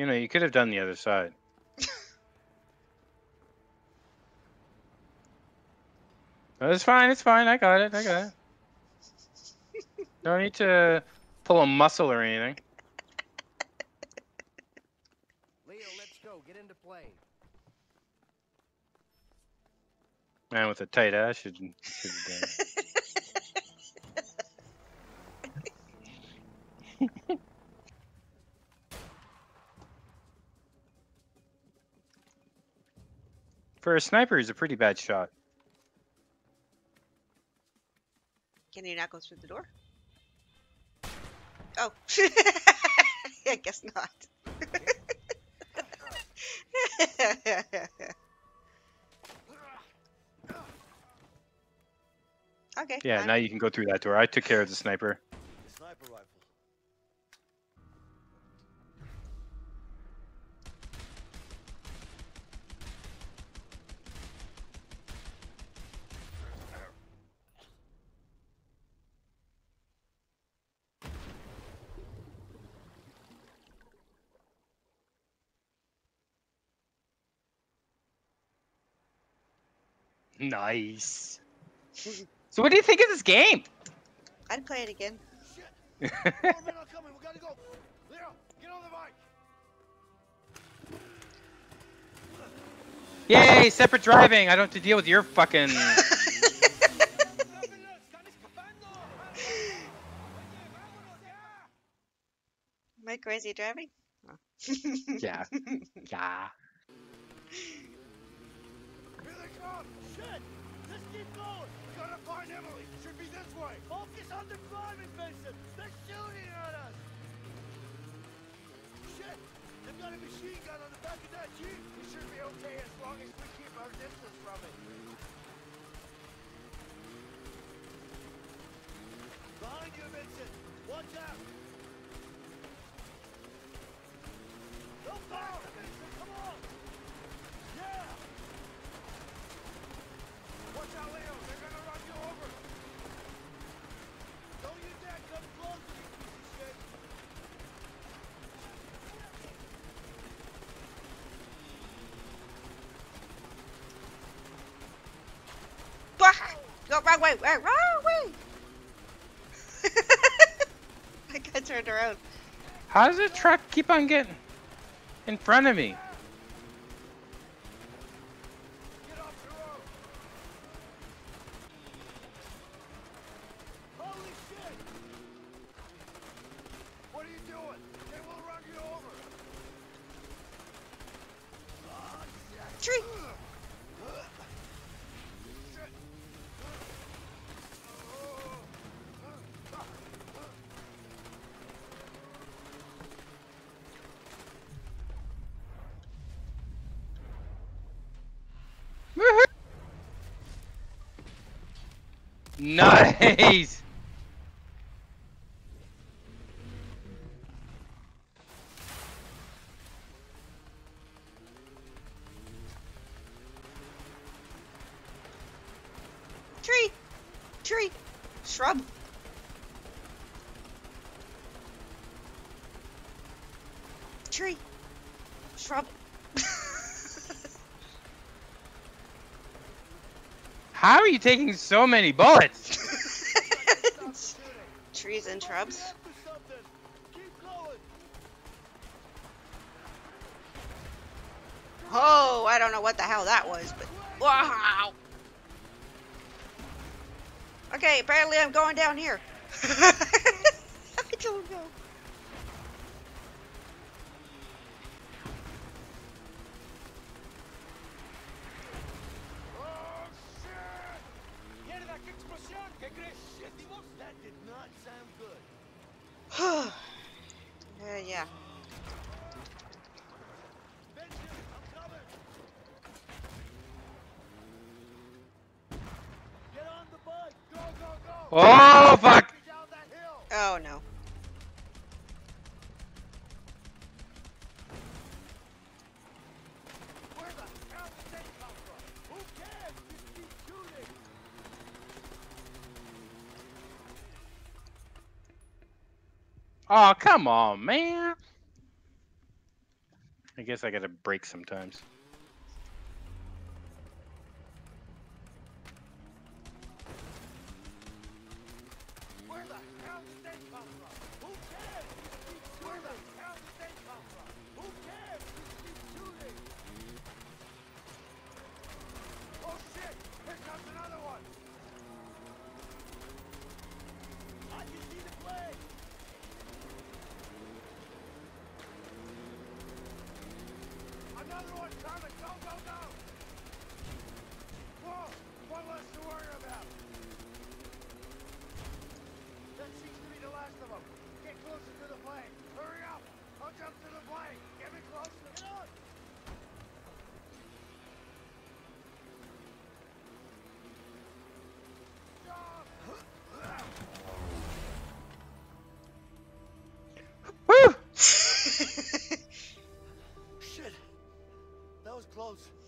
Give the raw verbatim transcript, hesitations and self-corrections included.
You know, you could have done the other side. No, it's fine, it's fine. I got it, I got it. No need to pull a muscle or anything. Leo, let's go. Get into play. Man with a tight ass should should have done. For a sniper, he's a pretty bad shot. Can you not go through the door? Oh. I guess not. Okay. Yeah, I'm... now you can go through that door. I took care of the sniper. The sniper rifle. Nice. So what do you think of this game? I'd play it again. Shit. Four men are coming. We gotta go. Leo, get on the bike. Yay, separate driving. I don't have to deal with your fucking... Am I crazy driving? Yeah. Yeah. Oh, shit! Let's keep going! We gotta find Emily! Should be this way! Focus on the driving, Vincent! They're shooting at us! Shit! They've got a machine gun on the back of that jeep! We should be okay as long as we keep our distance from it! Behind you, Vincent! Watch out! No power, Vincent! Come on! Yeah! Watch out, Leo! They're gonna run you over! Don't you dare come close to me, piece of shit! Bah! Go wrong way! Wrong way! I got turned around. How does the truck keep on getting in front of me? Nice! Tree! Tree! Shrub! Tree! Shrub! How are you taking so many bullets? Trees and shrubs. Oh, I don't know what the hell that was, but wow. Okay, apparently I'm going down here. I don't know. Oh, fuck! Oh, no. Oh, come on, man. I guess I gotta break sometimes. Where the hell did they come from? Who cares? Where the hell did they come from? Who cares? Keep shooting! Oh shit! Here comes another one! I can see the play! Another one coming! Go, go, go! Whoa! One less to worry about! That seems to be the last of them! Get closer to the plane! Hurry up! I'll jump to the plane! Get me closer! Get on! Woo! Shit! That was close.